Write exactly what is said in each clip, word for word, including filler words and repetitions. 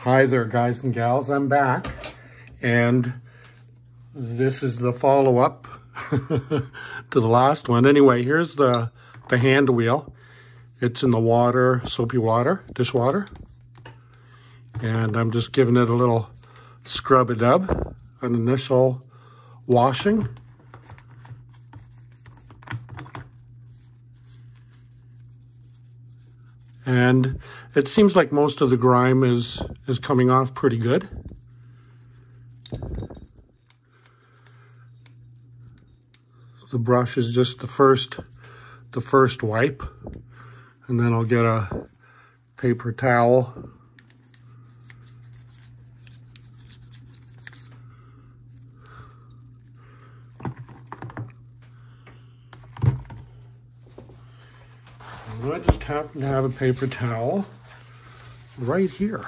Hi there, guys and gals. I'm back, and this is the follow-up to the last one. Anyway, here's the, the hand wheel. It's in the water, soapy water, dishwater. And I'm just giving it a little scrub-a-dub, an initial washing. And it seems like most of the grime is, is coming off pretty good. The brush is just the first, the first wipe. And then I'll get a paper towel. I just happen to have a paper towel right here.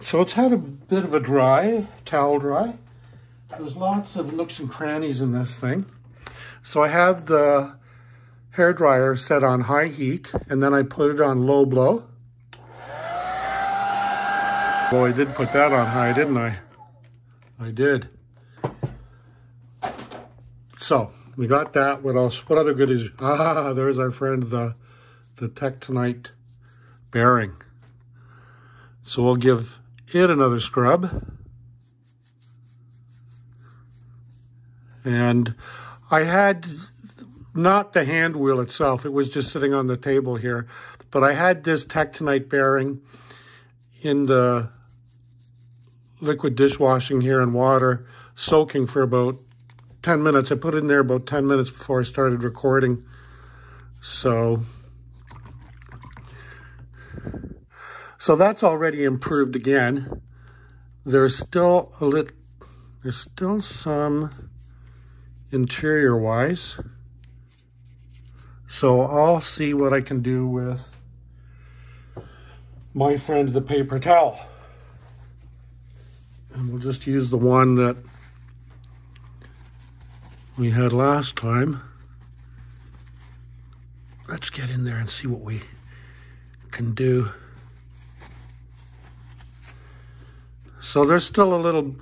So it's had a bit of a dry, towel dry. There's lots of nooks and crannies in this thing. So I have the hairdryer set on high heat, and then I put it on low blow. Well, I did put that on high, didn't I? I did. So we got that. What else? What other goodies? Ah, there's our friend, the, the tectonite bearing. So we'll give it another scrub. And I had not the hand wheel itself. It was just sitting on the table here. But I had this tectonite bearing in the liquid dishwashing here in water, soaking for about ten minutes. I put it in there about ten minutes before I started recording. So, so that's already improved again. There's still a lit, there's still some interior wise. So I'll see what I can do with my friend, the paper towel. And we'll just use the one that we had last time. Let's get in there and see what we can do. So there's still a little,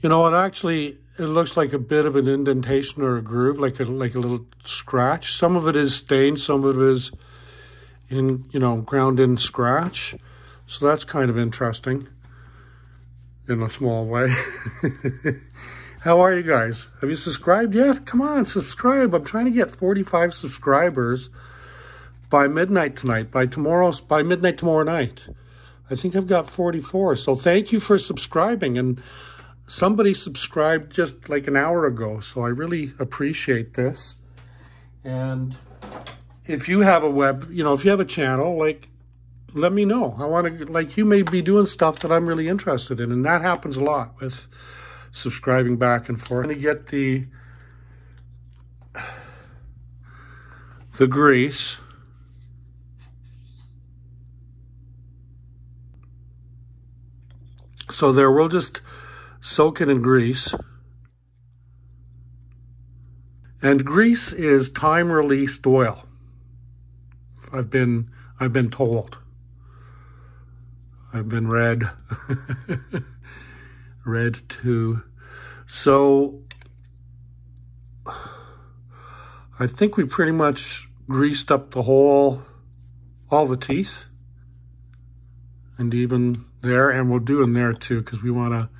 you know what, actually it looks like a bit of an indentation or a groove, like a, like a little scratch. Some of it is stained, some of it is in, you know, ground in scratch. So that's kind of interesting. In a small way. How are you guys? Have you subscribed yet? Come on, subscribe. I'm trying to get forty-five subscribers by midnight tonight, by tomorrow, by midnight tomorrow night. I think I've got forty-four. So thank you for subscribing. And somebody subscribed just like an hour ago. So I really appreciate this. And if you have a web, you know, if you have a channel, like, let me know. I want to, like, you may be doing stuff that I'm really interested in, and that happens a lot with subscribing back and forth. I'm going to get the, the grease. So there, we'll just soak it in grease. And grease is time-released oil. I've been, I've been told. I've been read, read to. So I think we pretty much greased up the whole, all the teeth and even there, and we'll do in there too, because we want to,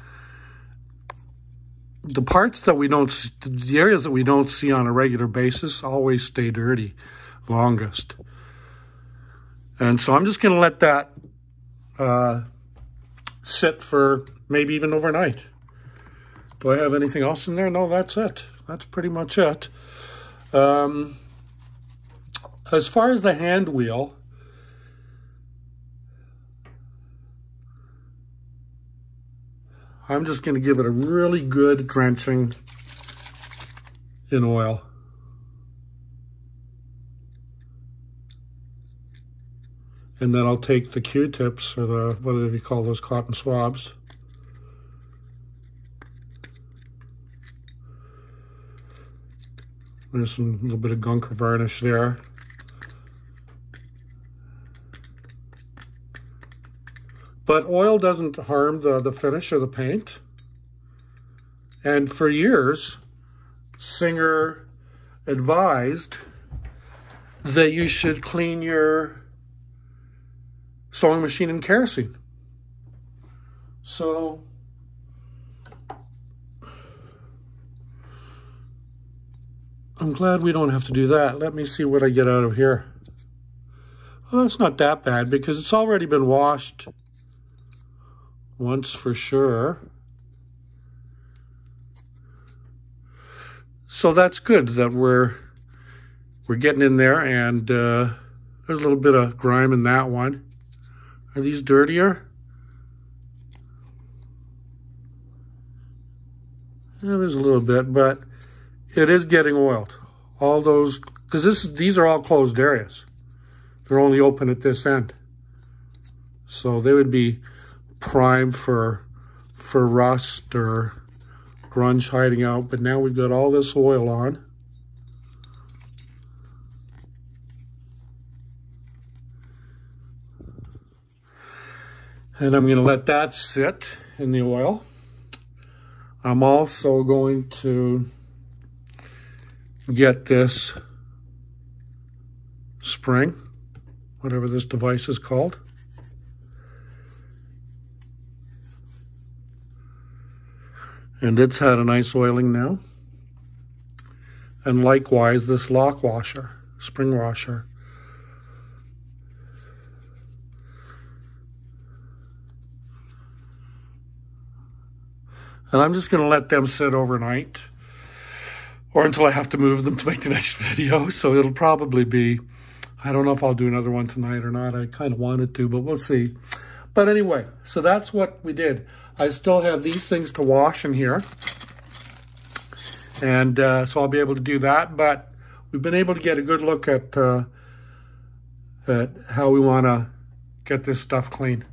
the parts that we don't, the areas that we don't see on a regular basis always stay dirty longest. And so I'm just going to let that Uh, sit for maybe even overnight. Do I have anything else in there? No, that's it. That's pretty much it. Um, as far as the hand wheel, I'm just going to give it a really good drenching in oil. And then I'll take the Q-tips, or the, what do we call those, cotton swabs. There's a little bit of gunk varnish there. But oil doesn't harm the, the finish of the paint. And for years, Singer advised that you should clean your sewing machine in kerosene. So I'm glad we don't have to do that. Let me see what I get out of here. Well, that's not that bad because it's already been washed once for sure. So that's good that we're we're getting in there, and uh, there's a little bit of grime in that one. Are these dirtier? Yeah, there's a little bit, but it is getting oiled. All those, because this these are all closed areas. They're only open at this end. So they would be prime for for rust or grunge hiding out, but now we've got all this oil on. And I'm going to let that sit in the oil. I'm also going to get this spring, whatever this device is called. And it's had a nice oiling now. And likewise, this lock washer, spring washer. And I'm just going to let them sit overnight or until I have to move them to make the next video. So it'll probably be, I don't know if I'll do another one tonight or not. I kind of wanted to, but we'll see. But anyway, so that's what we did. I still have these things to wash in here. And uh, so I'll be able to do that. But we've been able to get a good look at, uh, at how we want to get this stuff clean.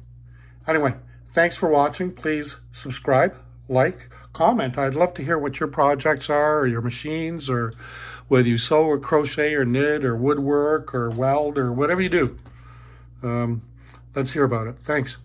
Anyway, thanks for watching. Please subscribe, like, comment. I'd love to hear what your projects are, or your machines, or whether you sew or crochet or knit or woodwork or weld or whatever you do. Um, let's hear about it. Thanks.